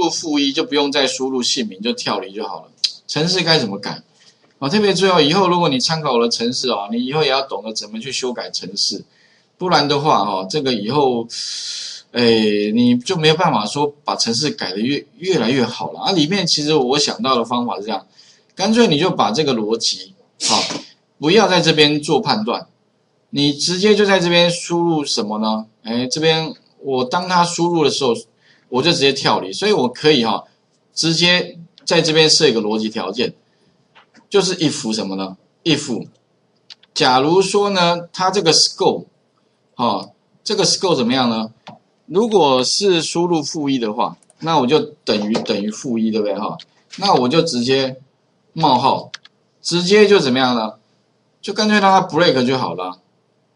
做负一就不用再输入姓名，就跳离就好了。程式该怎么改？啊，特别重要，以后如果你参考我的程式啊，你以后也要懂得怎么去修改程式，不然的话哦，这个以后，你就没有办法说把程式改得越来越好了啊。里面其实我想到的方法是这样，干脆你就把这个逻辑啊，不要在这边做判断。 你直接就在这边输入什么呢？这边我当它输入的时候，我就直接跳离，所以我可以哈，直接在这边设一个逻辑条件，就是 if 什么呢 ？if 假如说呢，它这个 score， 哦，这个 score 怎么样呢？如果是输入负一的话，那我就等于负一，对不对哈？那我就直接冒号，直接就怎么样呢？就干脆让它 break 就好了。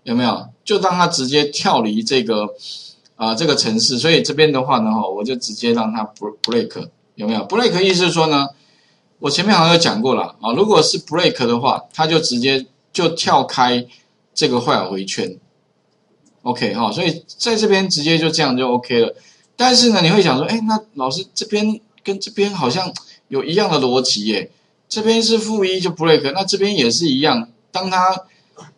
有没有？就让它直接跳离这个这个程式，所以这边的话呢，我就直接让它 break， 有没有 ？break 意思是说呢，我前面好像有讲过了啊。如果是 break 的话，它就直接就跳开这个坏回圈 ，OK 哈。所以在这边直接就这样就 OK 了。但是呢，你会想说，那老师这边跟这边好像有一样的逻辑耶，这边是负一就 break， 那这边也是一样，当它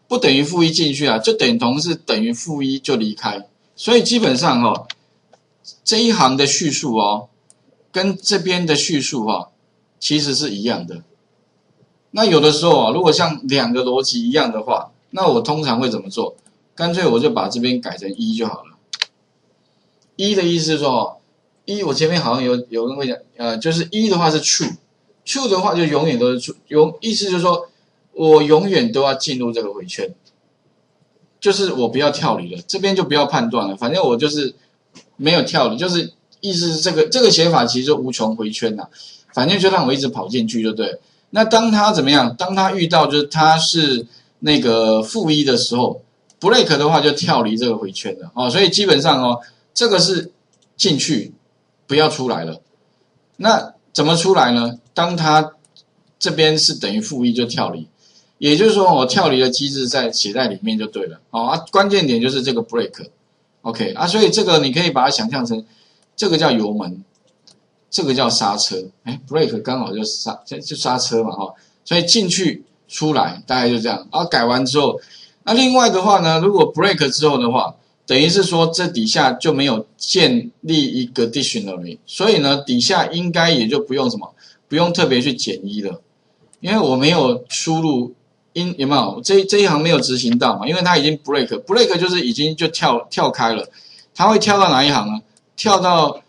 不等于负一进去啊，就等同是等于负一就离开，所以基本上这一行的叙述跟这边的叙述其实是一样的。那有的时候如果像两个逻辑一样的话，那我通常会怎么做？干脆我就把这边改成一就好了。一的意思是说一我前面好像有人会讲，就是一的话是 true，true 的话就永远都是 true， 意思就是说。 我永远都要进入这个回圈，就是我不要跳离了，这边就不要判断了，反正我就是没有跳离，就是意思是这个写法其实就无穷回圈呐，反正就让我一直跑进去就对了。那当它怎么样？当它遇到就是它是那个负一的时候 ，break 的话就跳离这个回圈了所以基本上这个是进去不要出来了。那怎么出来呢？当它这边是等于负一就跳离。 也就是说，我跳离的机制写在里面就对了。关键点就是这个 break，OK 所以这个你可以把它想象成，这个叫油门，这个叫刹车。break 刚好就刹车嘛所以进去出来大概就这样。改完之后，那另外的话呢，如果 break 之后的话，等于是说这底下就没有建立一个 dictionary， 所以呢底下应该也就不用特别去减一了，因为我没有输入。 有没有这一行没有执行到嘛？因为它已经 break 就是已经就跳开了，它会跳到哪一行呢？跳到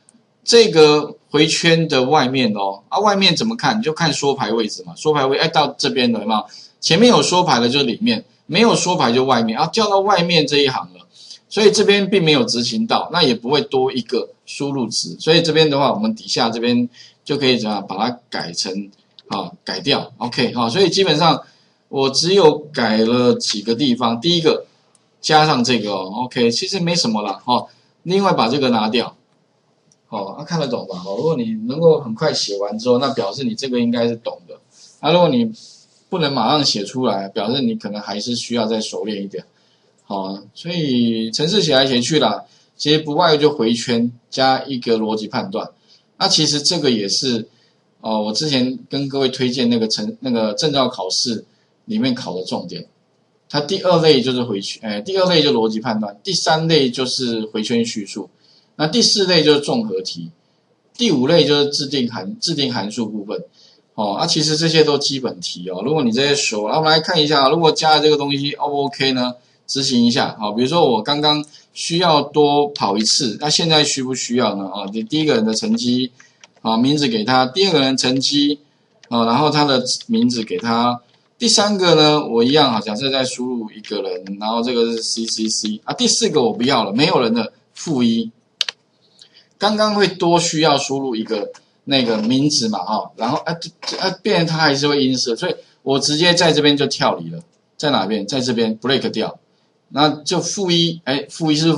这个回圈的外面外面怎么看？你就看缩排位置嘛。缩排位到这边了嘛？前面有缩排的就是里面，没有缩排就外面跳到外面这一行了，所以这边并没有执行到，那也不会多一个输入值。所以这边的话，我们底下这边就可以怎么样把它改成改掉 OK 所以基本上。 我只有改了几个地方，第一个加上这个，OK， 其实没什么啦另外把这个拿掉，看得懂吧？如果你能够很快写完之后，那表示你这个应该是懂的。如果你不能马上写出来，表示你可能还是需要再熟练一点。所以程式写来写去啦，其实不外就回圈加一个逻辑判断。那其实这个也是我之前跟各位推荐那个证照考试。 里面考的重点，它第二类就是回圈，第二类就逻辑判断，第三类就是回圈叙述，那第四类就是综合题，第五类就是制定函数部分，其实这些都基本题如果你这些熟，我们来看一下，如果加了这个东西 O 不 OK 呢？执行一下，比如说我刚刚需要多跑一次，那现在需不需要呢？你第一个人的成绩，名字给他，第二个人成绩，然后他的名字给他。 第三个呢，我一样假设再输入一个人，然后这个是 CCC 第四个我不要了，没有人的负一。刚刚会多需要输入一个那个名字嘛然后变成它还是会insert，所以我直接在这边就跳离了，在哪边？在这边 break 掉，那就负一，负一是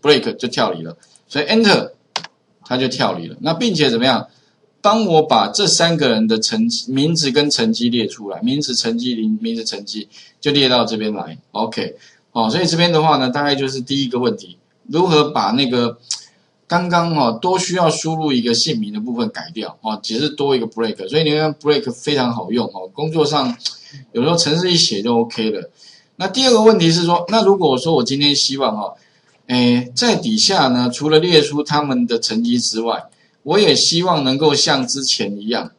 break 就跳离了，所以 enter 它就跳离了，那并且怎么样？ 帮我把这三个人的名字跟成绩列出来，名字、成绩、名字、成绩就列到这边来。OK， 所以这边的话呢，大概就是第一个问题，如何把那个刚刚哦多需要输入一个姓名的部分改掉哦，只是多一个 break， 所以你看 break 非常好用哦，工作上有时候程式一写就 OK 了。那第二个问题是说，那如果我说我今天希望哦，在底下呢，除了列出他们的成绩之外，我也希望能够像之前一样，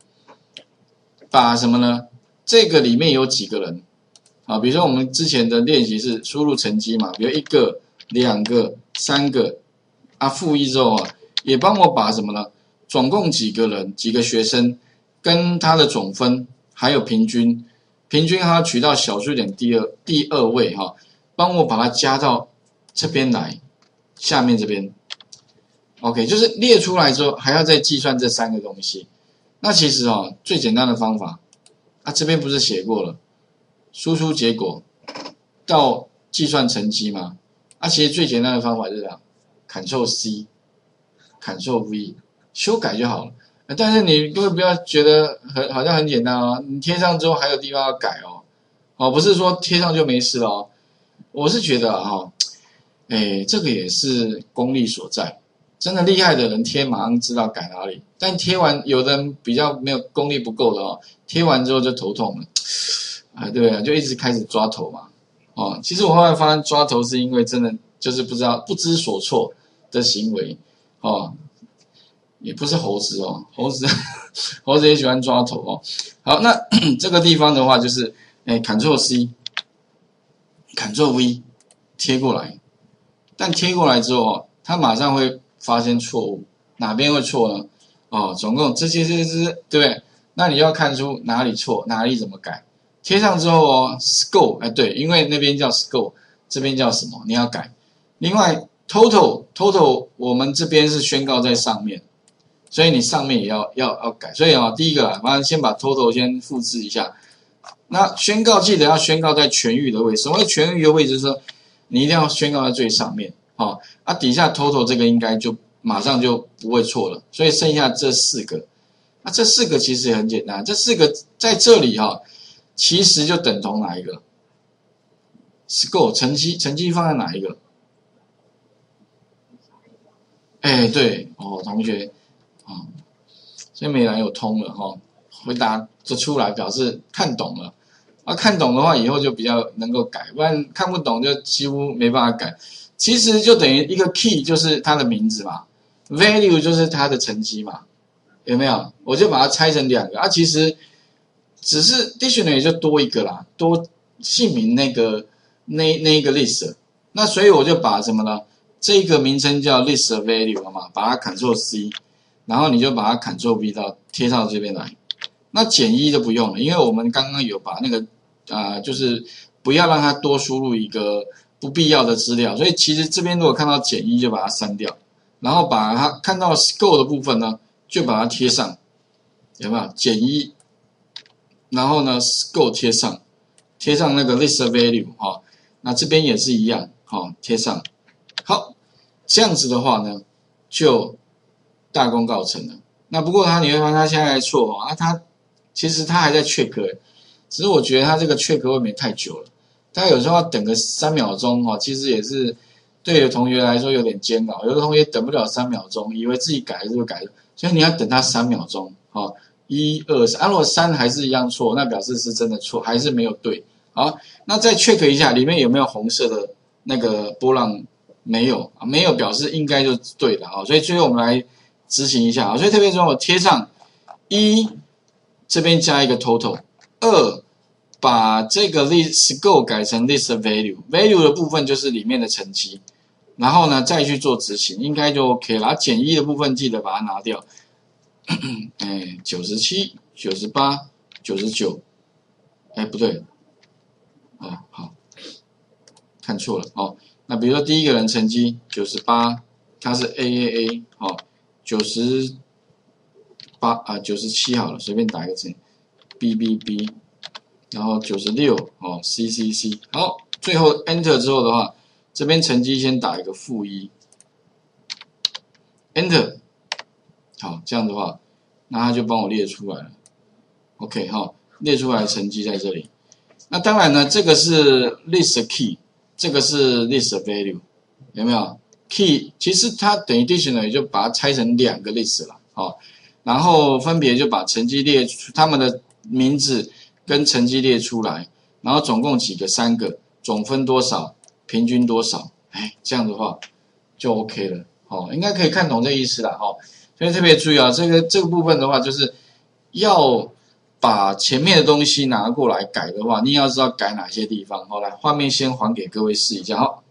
把什么呢？这个里面有几个人啊？比如说我们之前的练习是输入成绩嘛，比如1个、2个、3个。 啊，负一之后啊，也帮我把什么呢？总共几个人、几个学生，跟他的总分，还有平均，平均还要取到小数点第二位哈，帮我把它加到这边来，下面这边。OK， 就是列出来之后，还要再计算这3个东西。那其实啊，最简单的方法，啊这边不是写过了，输出结果到计算成绩嘛？啊，其实最简单的方法就是这样。 Ctrl C， Ctrl V， 修改就好了。但是你各位不要觉得好像很简单啊，你贴上之后还有地方要改哦。哦，不是说贴上就没事了哦。我是觉得啊，这个也是功力所在。真的厉害的人贴马上知道改哪里，但贴完有的人比较没有功力不够的哦，贴完之后就头痛了。啊，对啊，就一直开始抓头嘛。哦，其实我后来发现抓头是因为真的就是不知所措。 的行为，哦，也不是猴子哦，猴子也喜欢抓头哦。好，那这个地方的话就是，Ctrl C， Ctrl V， 贴过来。但贴过来之后哦，它马上会发现错误，哪边会错呢？哦，总共这些，对不对？那你要看出哪里错，哪里怎么改。贴上之后哦 ，score， 对，因为那边叫 score， 这边叫什么？你要改。另外。 Total， 我们这边是宣告在上面，所以你上面也要改。所以啊，第一个啊，麻烦先把 Total 先复制一下。那宣告记得要宣告在全域的位置。什么叫全域的位置？就是你一定要宣告在最上面。好，啊，底下 Total 这个应该就马上就不会错了。所以剩下这4个，那这4个其实也很简单。这4个在这里哈，其实就等同哪一个 ？Score 成绩放在哪一个？ 哎，对哦，同学，啊、嗯，所以美兰有通了哈、哦，回答就出来，表示看懂了。啊，看懂的话，以后就比较能够改，不然看不懂就几乎没办法改。其实就等于一个 key 就是它的名字嘛 ，value 就是它的成绩嘛，有没有？我就把它拆成2个啊，其实只是 dictionary 就多一个啦，多姓名那一个 list。那所以我就把什么呢？ 这个名称叫 list of value 了嘛，把它 Ctrl C， 然后你就把它 Ctrl V 到贴到这边来。那减1就不用了，因为我们刚刚有把那个就是不要让它多输入一个不必要的资料，所以其实这边如果看到减1就把它删掉，然后把它看到 score 的部分呢，就把它贴上，有没有？减1，然后呢 score 贴上那个 list of value 哈、哦，那这边也是一样，好、哦、贴上。 好，这样子的话呢，就大功告成了。那不过你会发现他现在还错哦，啊，他其实他还在check，只是我觉得他这个check未免太久了，他有时候要等个3秒钟哦，其实也是对有同学来说有点煎熬。有的同学等不了3秒钟，以为自己改了就改了，所以你要等他3秒钟哦，1、2、3，如果3还是一样错，那表示是真的错，还是没有对。好，那再check一下里面有没有红色的那个波浪。 没有啊，没有表示应该就对了啊，所以最后我们来执行一下啊，所以特别说我贴上1，这边加一个 total， 2，把这个 list score 改成 list of value，value 的部分就是里面的成绩，然后呢再去做执行，应该就 OK 了。减1的部分记得把它拿掉，哎，97、98、99，哎不对，哦好，看错了哦。 那比如说第一个人成绩98，他是 AAA 哦，98啊97好了，随便打一个成 BBB， 然后96哦 CCC， 好，最后 Enter 之后的话，这边成绩先打一个-1 ，Enter， 好，这样的话，那他就帮我列出来了 ，OK 好，列出来成绩在这里。那当然呢，这个是 List Key。 这个是 list value， 有没有？ key 其实它等于 dictionary 就把它拆成两个 list 了，哦，然后分别就把成绩列出，他们的名字跟成绩列出来，然后总共几个3个，总分多少，平均多少，哎，这样的话就 OK 了，哦，应该可以看懂这意思了，哦，所以特别注意啊，这个部分的话就是要把前面的东西拿过来改的话，你要知道改哪些地方。好，来，画面先还给各位试一下，好。